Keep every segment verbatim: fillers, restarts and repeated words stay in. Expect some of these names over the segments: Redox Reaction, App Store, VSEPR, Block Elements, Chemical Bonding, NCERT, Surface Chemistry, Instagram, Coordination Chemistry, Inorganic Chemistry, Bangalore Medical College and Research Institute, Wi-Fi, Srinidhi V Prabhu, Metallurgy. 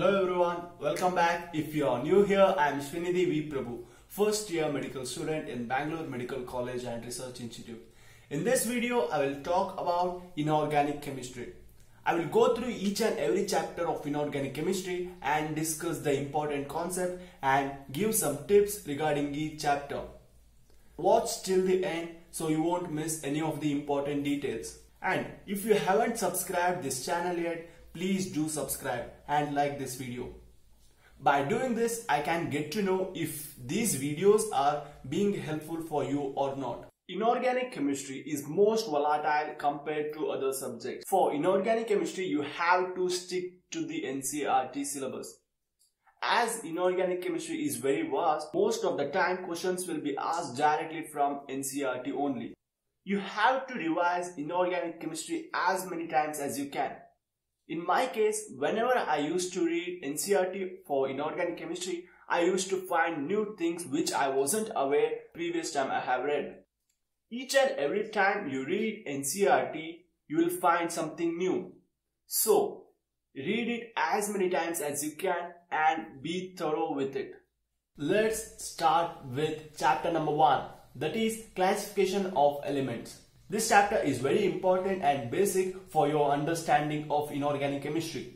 Hello everyone, welcome back. If you are new here, I am Srinidhi V Prabhu, first year medical student in Bangalore Medical College and Research Institute. In this video, I will talk about inorganic chemistry. I will go through each and every chapter of inorganic chemistry and discuss the important concept and give some tips regarding each chapter. Watch till the end so you won't miss any of the important details. And if you haven't subscribed this channel yet, please do subscribe and like this video. By doing this, I can get to know if these videos are being helpful for you or not. Inorganic chemistry is most volatile compared to other subjects. For inorganic chemistry, you have to stick to the N C E R T syllabus. As inorganic chemistry is very vast, most of the time questions will be asked directly from N C E R T only. You have to revise inorganic chemistry as many times as you can. In my case, whenever I used to read N C E R T for inorganic chemistry, I used to find new things which I wasn't aware previous time I have read. Each and every time you read N C E R T, you will find something new. So, read it as many times as you can and be thorough with it. Let's start with chapter number one, that is classification of elements. This chapter is very important and basic for your understanding of inorganic chemistry.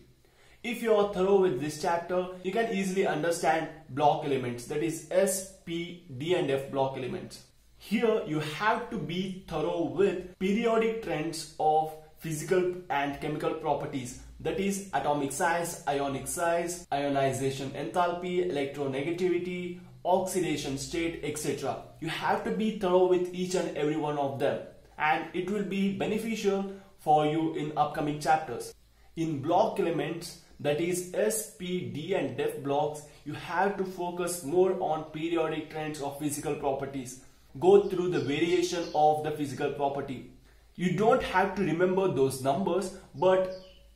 If you are thorough with this chapter, you can easily understand block elements, that is S, P, D and F block elements. Here you have to be thorough with periodic trends of physical and chemical properties, that is atomic size, ionic size, ionization enthalpy, electronegativity, oxidation state, et cetera. You have to be thorough with each and every one of them, and it will be beneficial for you in upcoming chapters. In block elements, that is S, P, D and F blocks, you have to focus more on periodic trends of physical properties. Go through the variation of the physical property. You don't have to remember those numbers, but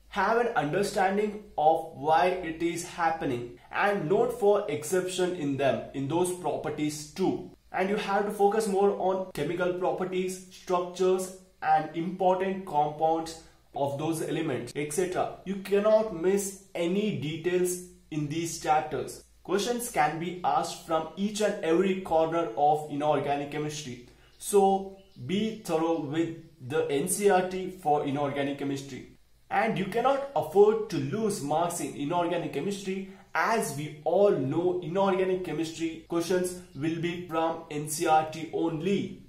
have an understanding of why it is happening and note for exception in them, in those properties too. And you have to focus more on chemical properties, structures and important compounds of those elements, et cetera. You cannot miss any details in these chapters. Questions can be asked from each and every corner of inorganic chemistry. So be thorough with the N C E R T for inorganic chemistry. And you cannot afford to lose marks in inorganic chemistry. As we all know, inorganic chemistry questions will be from N C E R T only.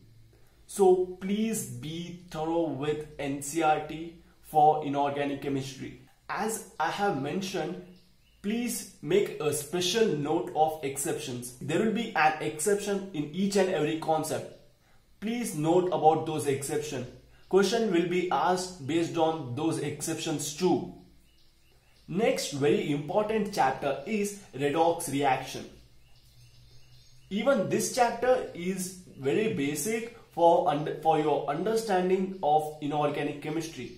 So please be thorough with N C E R T for inorganic chemistry. As I have mentioned, please make a special note of exceptions. There will be an exception in each and every concept. Please note about those exceptions. Question will be asked based on those exceptions too. Next very important chapter is redox reaction. Even this chapter is very basic for, under, for your understanding of inorganic chemistry.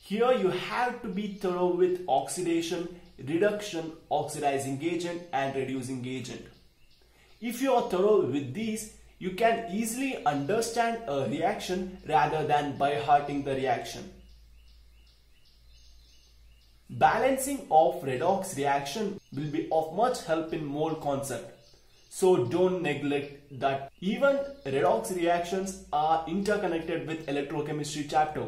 Here you have to be thorough with oxidation, reduction, oxidizing agent and reducing agent. If you are thorough with these, you can easily understand a reaction rather than by hearting the reaction. Balancing of redox reaction will be of much help in more concept. So don't neglect that. Even redox reactions are interconnected with electrochemistry chapter.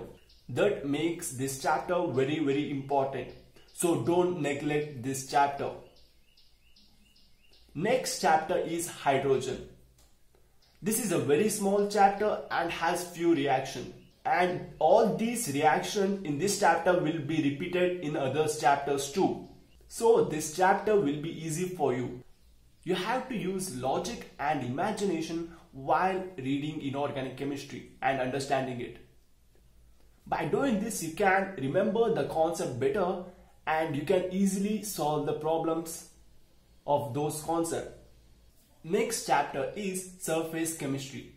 That makes this chapter very very important. So don't neglect this chapter. Next chapter is hydrogen. This is a very small chapter and has few reactions. And all these reactions in this chapter will be repeated in other chapters too. So this chapter will be easy for you. You have to use logic and imagination while reading inorganic chemistry and understanding it. By doing this, you can remember the concept better and you can easily solve the problems of those concepts. Next chapter is surface chemistry.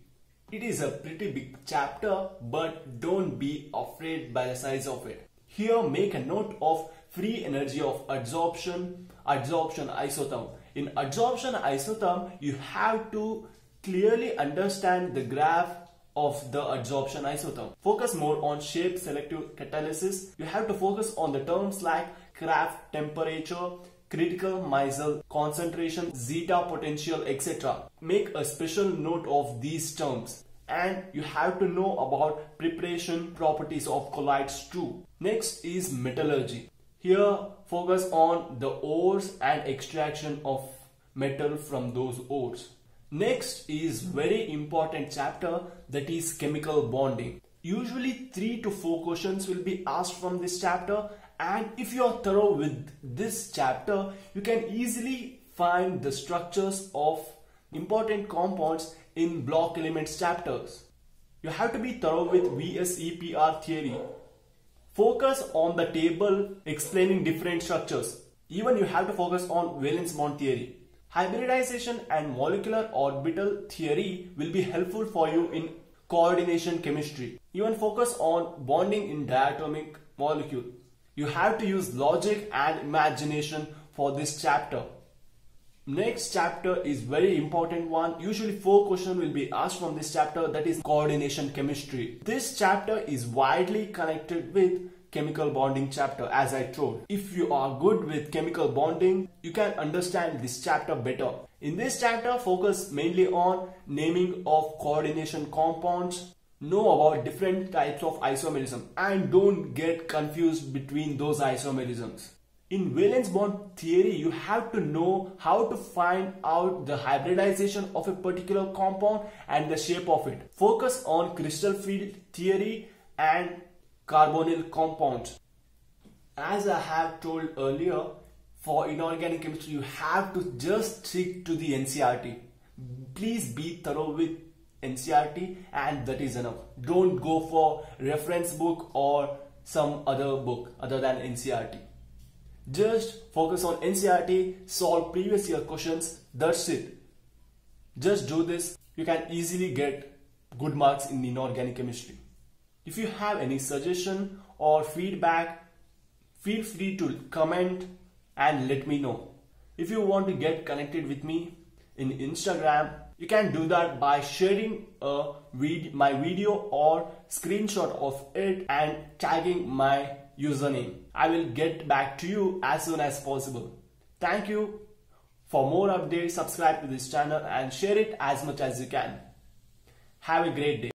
It is a pretty big chapter, but don't be afraid by the size of it. Here make a note of free energy of adsorption, adsorption isotherm. In adsorption isotherm, you have to clearly understand the graph of the adsorption isotherm. Focus more on shape selective catalysis. You have to focus on the terms like Kraft temperature, critical Meisel concentration, zeta potential, et cetera. Make a special note of these terms. And you have to know about preparation properties of colloids too. Next is metallurgy. Here focus on the ores and extraction of metal from those ores. Next is very important chapter, that is chemical bonding. Usually three to four questions will be asked from this chapter, and if you are thorough with this chapter, you can easily find the structures of important compounds in block elements chapters. You have to be thorough with V S E P R theory. Focus on the table explaining different structures. Even you have to focus on valence bond theory. Hybridization and molecular orbital theory will be helpful for you in coordination chemistry. Even focus on bonding in diatomic molecule. You have to use logic and imagination for this chapter. Next chapter is very important one. Usually four questions will be asked from this chapter, that is coordination chemistry. This chapter is widely connected with chemical bonding chapter, as I told. If you are good with chemical bonding, you can understand this chapter better. In this chapter, focus mainly on naming of coordination compounds, know about different types of isomerism, and don't get confused between those isomerisms. In valence bond theory, you have to know how to find out the hybridization of a particular compound and the shape of it. Focus on crystal field theory and carbonyl compounds. As I have told earlier, for inorganic chemistry, you have to just stick to the N C E R T. Please be thorough with N C E R T, and that is enough. Don't go for reference book or some other book other than N C E R T. Just focus on N C E R T, solve previous year questions, that's it. Just do this, you can easily get good marks in inorganic chemistry. If you have any suggestion or feedback, feel free to comment and let me know. If you want to get connected with me in Instagram, you can do that by sharing a vid- my video or screenshot of it and tagging my username. I will get back to you as soon as possible. Thank you. For more updates, subscribe to this channel and share it as much as you can. Have a great day.